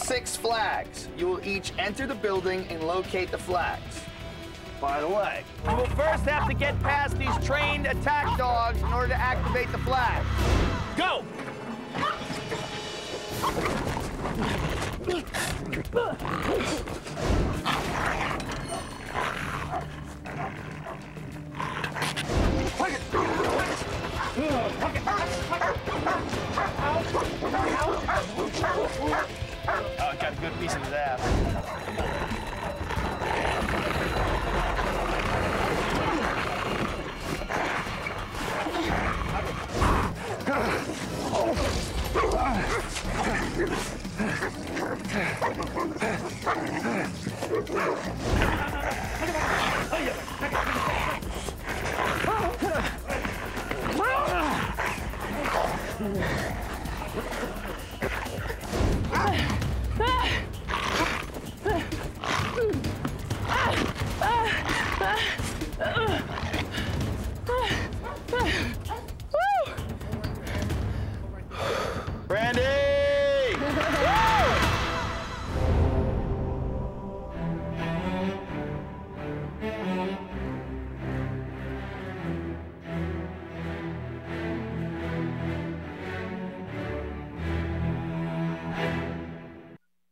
6 flags. You will each enter the building and locate the flags. By the way, you will first have to get past these trained attack dogs in order to activate the flags. Go!